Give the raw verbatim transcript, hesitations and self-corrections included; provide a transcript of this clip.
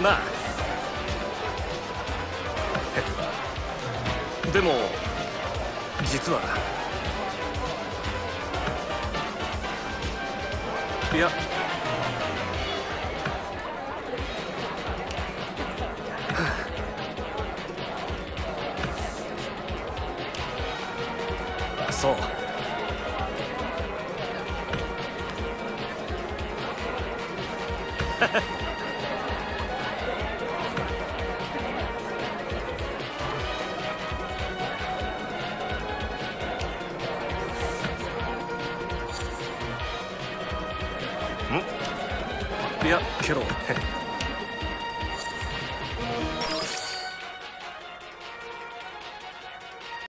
まあでも実はいやそうんいやけど